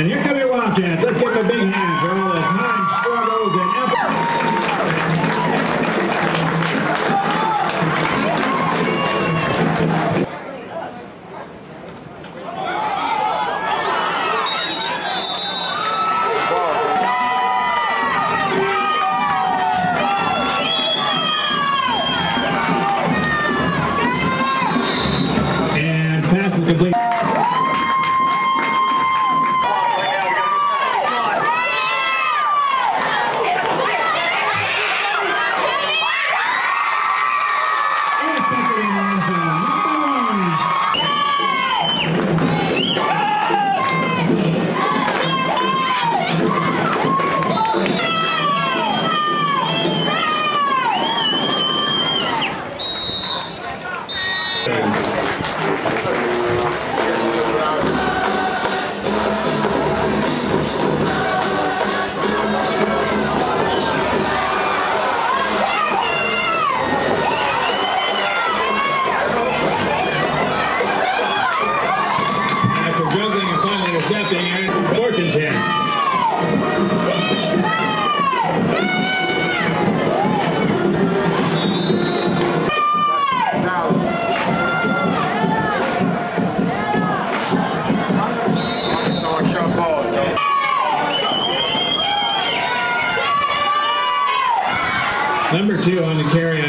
And here come your Wildcats. Let's give them a big hand for all the time, struggles, and effort. And pass is complete. Number 2 on the carry.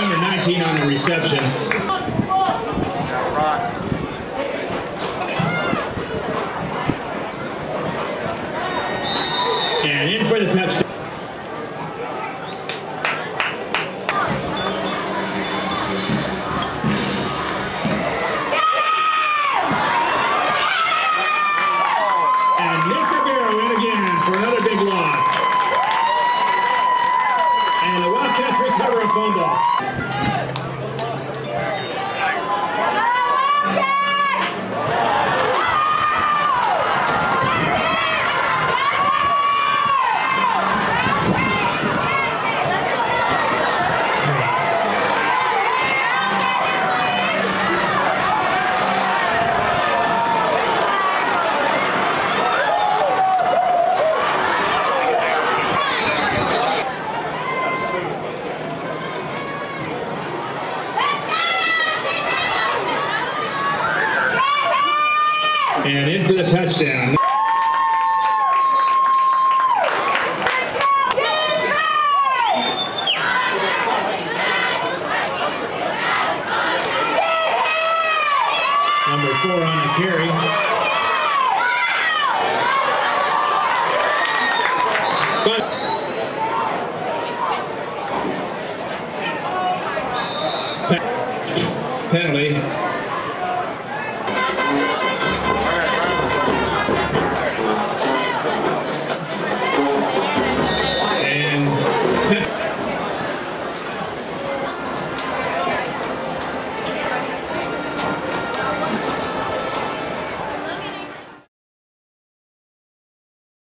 Number 19 on the reception. And in for the touchdown. Number 4 on the carry. Penalty.